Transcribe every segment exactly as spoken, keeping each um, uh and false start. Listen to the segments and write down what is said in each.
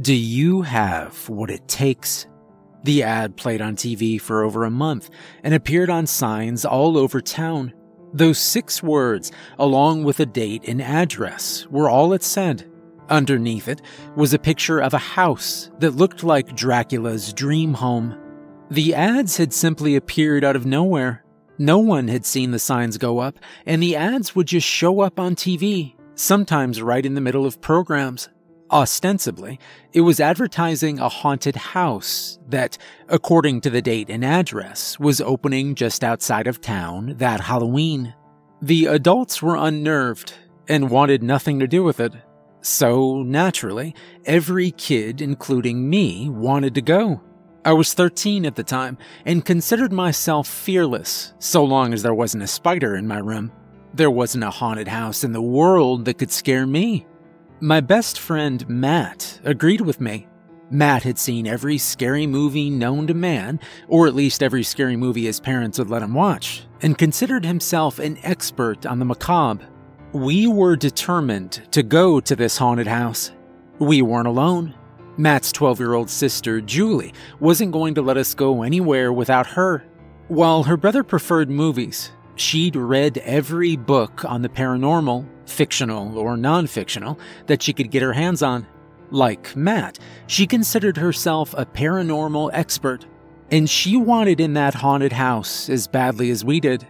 Do you have what it takes? The ad played on T V for over a month and appeared on signs all over town. Those six words, along with a date and address, were all it said. Underneath it was a picture of a house that looked like Dracula's dream home. The ads had simply appeared out of nowhere. No one had seen the signs go up, and the ads would just show up on T V, sometimes right in the middle of programs. Ostensibly, it was advertising a haunted house that, according to the date and address, was opening just outside of town that Halloween. The adults were unnerved and wanted nothing to do with it. So, naturally, every kid, including me, wanted to go. I was thirteen at the time and considered myself fearless, so long as there wasn't a spider in my room. There wasn't a haunted house in the world that could scare me. My best friend, Matt, agreed with me. Matt had seen every scary movie known to man, or at least every scary movie his parents would let him watch, and considered himself an expert on the macabre. We were determined to go to this haunted house. We weren't alone. Matt's twelve-year-old sister, Julie, wasn't going to let us go anywhere without her. While her brother preferred movies, she'd read every book on the paranormal, fictional or non-fictional, that she could get her hands on. Like Matt, she considered herself a paranormal expert, and she wanted in that haunted house as badly as we did.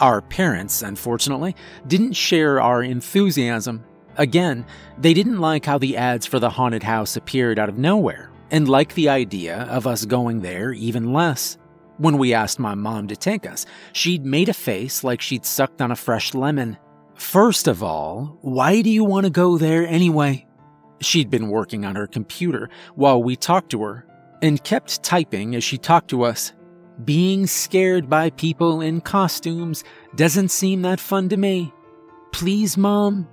Our parents, unfortunately, didn't share our enthusiasm. Again, they didn't like how the ads for the haunted house appeared out of nowhere, and liked the idea of us going there even less. When we asked my mom to take us, she'd made a face like she'd sucked on a fresh lemon. First of all, why do you want to go there anyway? She'd been working on her computer while we talked to her, and kept typing as she talked to us. Being scared by people in costumes doesn't seem that fun to me. Please, Mom?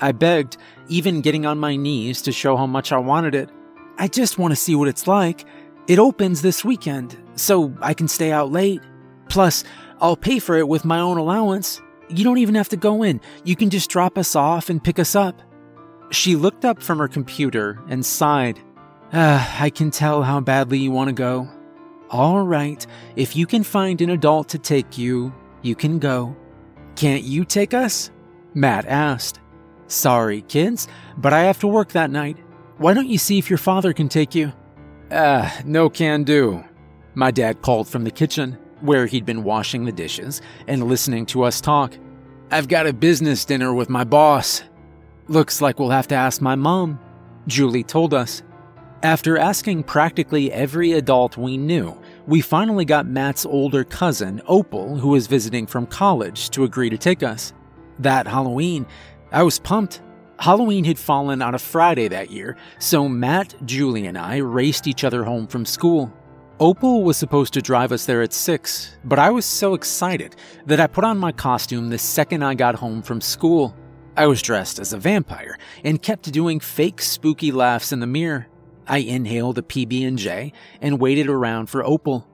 I begged, even getting on my knees to show how much I wanted it. I just want to see what it's like. It opens this weekend, so I can stay out late. Plus, I'll pay for it with my own allowance. You don't even have to go in. You can just drop us off and pick us up. She looked up from her computer and sighed. Ah, I can tell how badly you want to go. All right, if you can find an adult to take you, you can go. Can't you take us? Matt asked. Sorry, kids, but I have to work that night. Why don't you see if your father can take you? Uh, no can do, my dad called from the kitchen, where he'd been washing the dishes and listening to us talk. I've got a business dinner with my boss. Looks like we'll have to ask my mom, Julie told us. After asking practically every adult we knew, we finally got Matt's older cousin, Opal, who was visiting from college, to agree to take us. That Halloween, I was pumped. Halloween had fallen on a Friday that year, so Matt, Julie, and I raced each other home from school. Opal was supposed to drive us there at six, but I was so excited that I put on my costume the second I got home from school. I was dressed as a vampire and kept doing fake spooky laughs in the mirror. I inhaled a P B and J and waited around for Opal.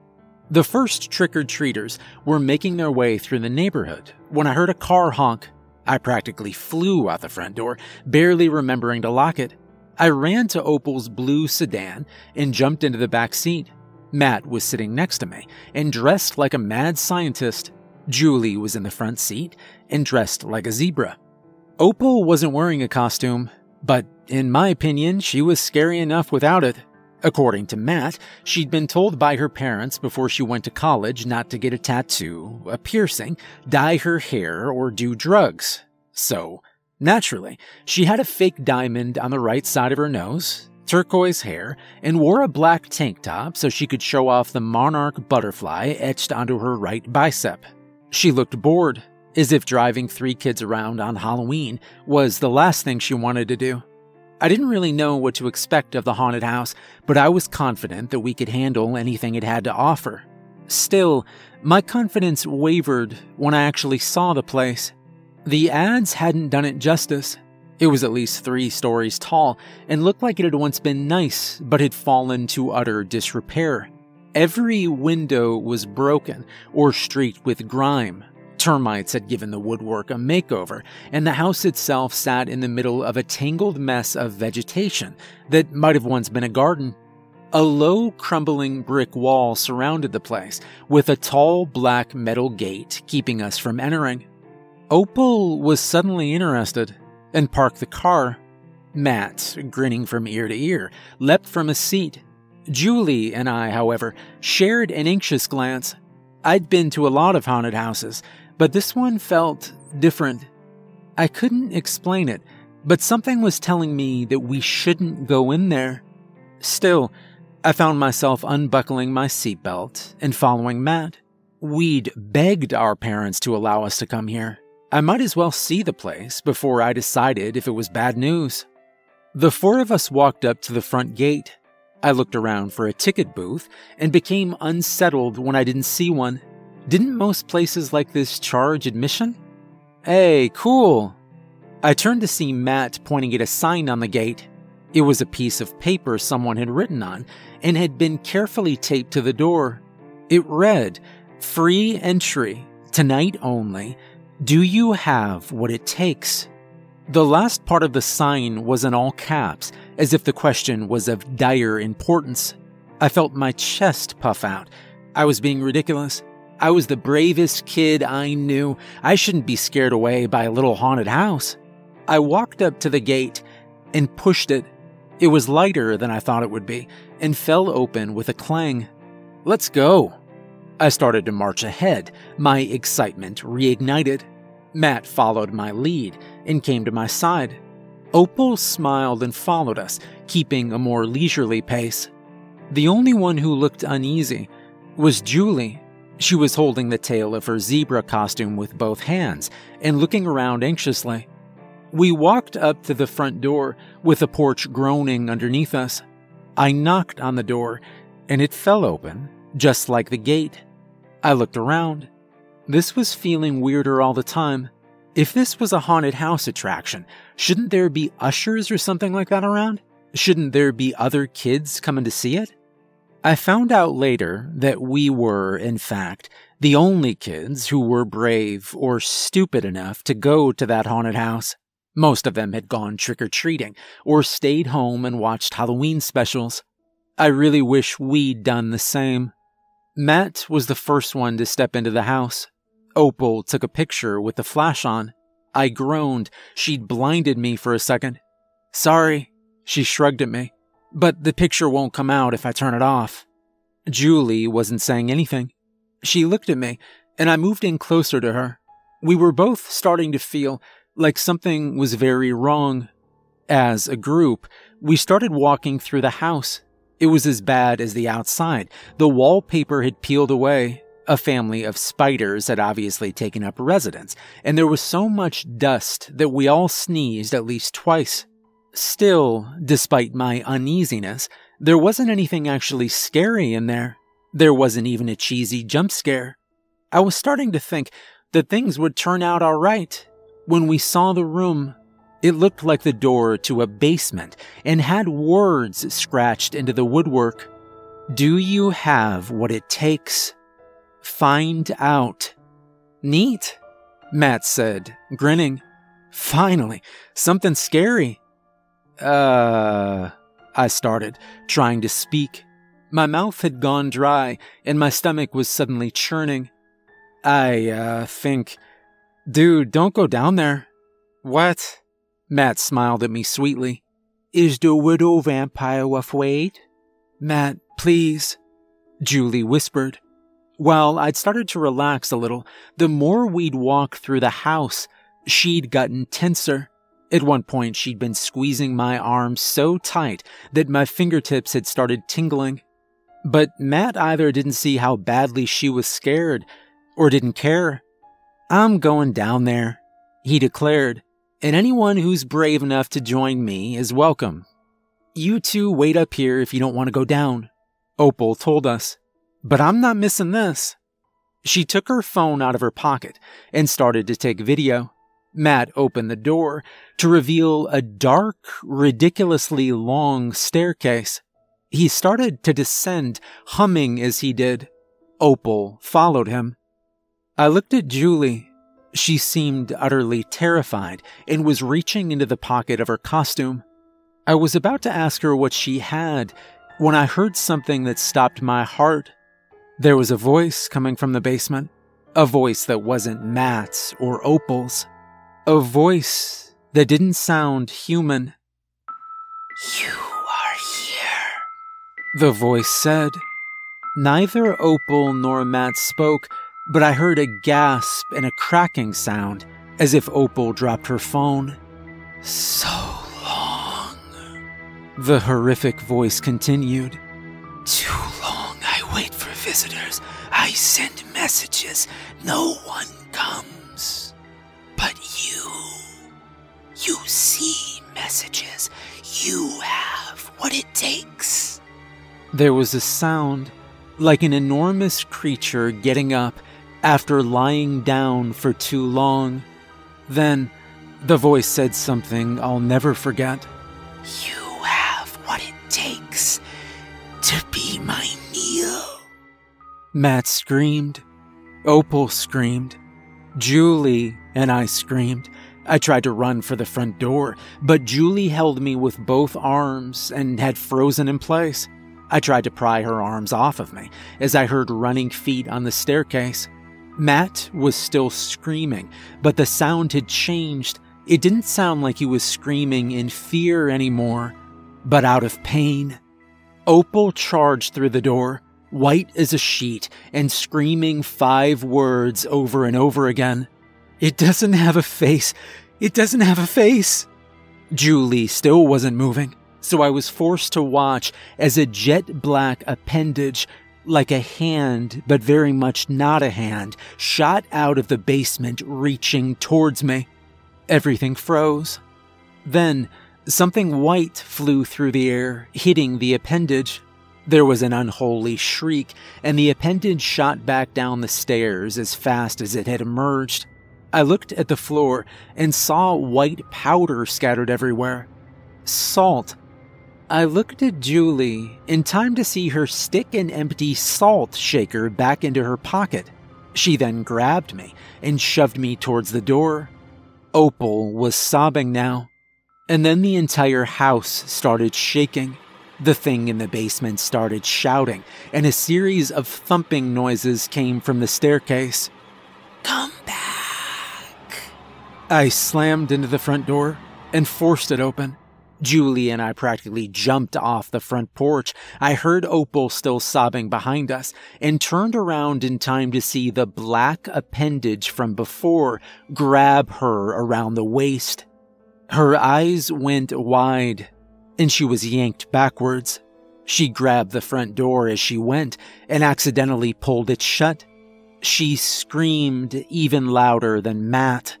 The first trick-or-treaters were making their way through the neighborhood when I heard a car honk. I practically flew out the front door, barely remembering to lock it. I ran to Opal's blue sedan and jumped into the back seat. Matt was sitting next to me and dressed like a mad scientist. Julie was in the front seat and dressed like a zebra. Opal wasn't wearing a costume, but in my opinion, she was scary enough without it. According to Matt, she'd been told by her parents before she went to college not to get a tattoo, a piercing, dye her hair, or do drugs. So, naturally, she had a fake diamond on the right side of her nose, turquoise hair, and wore a black tank top so she could show off the monarch butterfly etched onto her right bicep. She looked bored, as if driving three kids around on Halloween was the last thing she wanted to do. I didn't really know what to expect of the haunted house, but I was confident that we could handle anything it had to offer. Still, my confidence wavered when I actually saw the place. The ads hadn't done it justice. It was at least three stories tall and looked like it had once been nice, but had fallen to utter disrepair. Every window was broken or streaked with grime, Termites had given the woodwork a makeover, and the house itself sat in the middle of a tangled mess of vegetation that might have once been a garden. A low, crumbling brick wall surrounded the place, with a tall black metal gate keeping us from entering. Opal was suddenly interested and parked the car. Matt, grinning from ear to ear, leapt from his seat. Julie and I, however, shared an anxious glance. I'd been to a lot of haunted houses, but this one felt different. I couldn't explain it, but something was telling me that we shouldn't go in there. Still, I found myself unbuckling my seatbelt and following Matt. We'd begged our parents to allow us to come here. I might as well see the place before I decided if it was bad news. The four of us walked up to the front gate. I looked around for a ticket booth and became unsettled when I didn't see one. Didn't most places like this charge admission? Hey, cool. I turned to see Matt pointing at a sign on the gate. It was a piece of paper someone had written on and had been carefully taped to the door. It read, "Free entry, tonight only. Do you have what it takes?" The last part of the sign was in all caps, as if the question was of dire importance. I felt my chest puff out. I was being ridiculous. I was the bravest kid I knew. I shouldn't be scared away by a little haunted house. I walked up to the gate and pushed it. It was lighter than I thought it would be, and fell open with a clang. Let's go. I started to march ahead, my excitement reignited. Matt followed my lead and came to my side. Opal smiled and followed us, keeping a more leisurely pace. The only one who looked uneasy was Julie. She was holding the tail of her zebra costume with both hands and looking around anxiously. We walked up to the front door with the porch groaning underneath us. I knocked on the door, and it fell open, just like the gate. I looked around. This was feeling weirder all the time. If this was a haunted house attraction, shouldn't there be ushers or something like that around? Shouldn't there be other kids coming to see it? I found out later that we were, in fact, the only kids who were brave or stupid enough to go to that haunted house. Most of them had gone trick-or-treating or stayed home and watched Halloween specials. I really wish we'd done the same. Matt was the first one to step into the house. Opal took a picture with the flash on. I groaned. She'd blinded me for a second. Sorry, she shrugged at me, but the picture won't come out if I turn it off. Julie wasn't saying anything. She looked at me, and I moved in closer to her. We were both starting to feel like something was very wrong. As a group, we started walking through the house. It was as bad as the outside. The wallpaper had peeled away. A family of spiders had obviously taken up residence, and there was so much dust that we all sneezed at least twice. Still, despite my uneasiness, there wasn't anything actually scary in there. There wasn't even a cheesy jump scare. I was starting to think that things would turn out all right. When we saw the room, it looked like the door to a basement and had words scratched into the woodwork. Do you have what it takes? Find out. Neat, Matt said, grinning. Finally, something scary. Uh, I started, trying to speak. My mouth had gone dry and my stomach was suddenly churning. I, uh, think, dude, don't go down there. What? Matt smiled at me sweetly. Is the widow vampire afraid? Matt, please, Julie whispered. While I'd started to relax a little, the more we'd walked through the house, she'd gotten tenser. At one point, she'd been squeezing my arm so tight that my fingertips had started tingling. But Matt either didn't see how badly she was scared or didn't care. I'm going down there, he declared. And anyone who's brave enough to join me is welcome. You two wait up here if you don't want to go down, Opal told us. But I'm not missing this. She took her phone out of her pocket and started to take video. Matt opened the door to reveal a dark, ridiculously long staircase. He started to descend, humming as he did. Opal followed him. I looked at Julie, She seemed utterly terrified and was reaching into the pocket of her costume. I was about to ask her what she had when I heard something that stopped my heart. There was a voice coming from the basement, a voice that wasn't Matt's or Opal's, a voice that didn't sound human. "You are here," the voice said. Neither Opal nor Matt spoke, but I heard a gasp and a cracking sound, as if Opal dropped her phone. "So long," the horrific voice continued. "Too long I wait for visitors. I send messages. No one comes. But you, you see messages. You have what it takes." There was a sound, like an enormous creature getting up after lying down for too long. Then, the voice said something I'll never forget. "You have what it takes to be my meal." Matt screamed. Opal screamed. Julie and I screamed. I tried to run for the front door, but Julie held me with both arms and had frozen in place. I tried to pry her arms off of me as I heard running feet on the staircase. Matt was still screaming, but the sound had changed. It didn't sound like he was screaming in fear anymore, but out of pain. Opal charged through the door, white as a sheet, and screaming five words over and over again. "It doesn't have a face. It doesn't have a face." Julie still wasn't moving, so I was forced to watch as a jet black appendage, like a hand but very much not a hand, shot out of the basement, reaching towards me. Everything froze. Then something white flew through the air, hitting the appendage. There was an unholy shriek, and the appendage shot back down the stairs as fast as it had emerged. I looked at the floor and saw white powder scattered everywhere. Salt. I looked at Julie in time to see her stick an empty salt shaker back into her pocket. She then grabbed me and shoved me towards the door. Opal was sobbing now. And then the entire house started shaking. The thing in the basement started shouting, and a series of thumping noises came from the staircase. "Come back." I slammed into the front door and forced it open. Julie and I practically jumped off the front porch. I heard Opal still sobbing behind us and turned around in time to see the black appendage from before grab her around the waist. Her eyes went wide and she was yanked backwards. She grabbed the front door as she went and accidentally pulled it shut. She screamed even louder than Matt.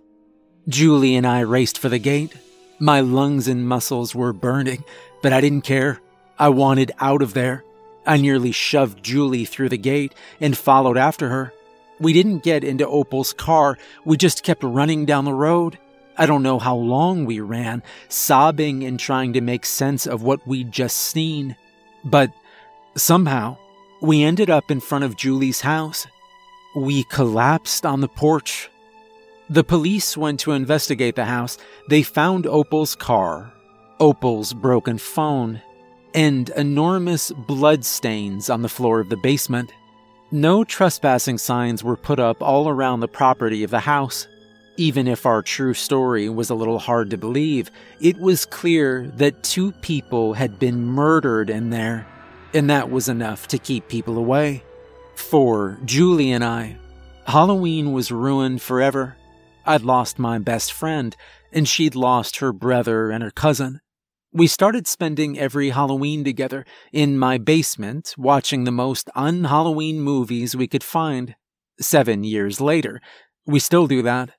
Julie and I raced for the gate. My lungs and muscles were burning, but I didn't care. I wanted out of there. I nearly shoved Julie through the gate and followed after her. We didn't get into Opal's car. We just kept running down the road. I don't know how long we ran, sobbing and trying to make sense of what we'd just seen. But somehow, we ended up in front of Julie's house. We collapsed on the porch. The police went to investigate the house. They found Opal's car, Opal's broken phone, and enormous blood stains on the floor of the basement. No trespassing signs were put up all around the property of the house. Even if our true story was a little hard to believe, it was clear that two people had been murdered in there, and that was enough to keep people away. For Julie and I, Halloween was ruined forever. I'd lost my best friend, and she'd lost her brother and her cousin. We started spending every Halloween together in my basement, watching the most un-Halloween movies we could find. Seven years later, we still do that.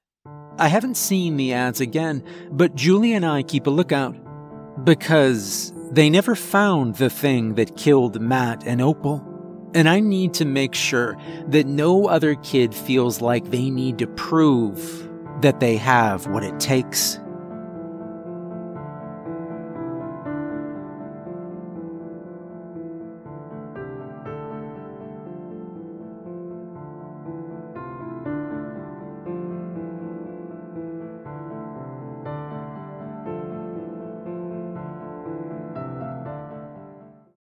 I haven't seen the ads again, but Julie and I keep a lookout, because they never found the thing that killed Matt and Opal. And I need to make sure that no other kid feels like they need to prove that they have what it takes.